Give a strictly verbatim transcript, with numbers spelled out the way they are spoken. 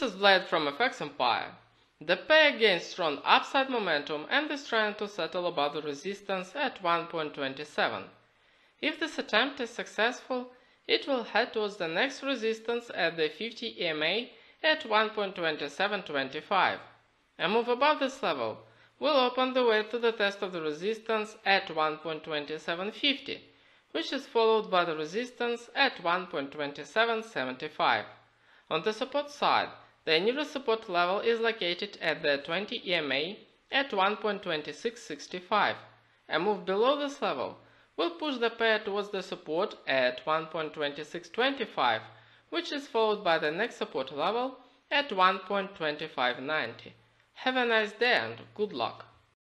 This is Vlad from F X Empire. The pair gained strong upside momentum and is trying to settle above the resistance at one point two seven. If this attempt is successful, it will head towards the next resistance at the fifty E M A at one point two seven two five. A move above this level will open the way to the test of the resistance at one point two seven five zero, which is followed by the resistance at one point two seven seven five. On the support side, the nearest support level is located at the twenty E M A at one point two six six five. A move below this level will push the pair towards the support at one point two six two five, which is followed by the next support level at one point two five nine zero. Have a nice day and good luck!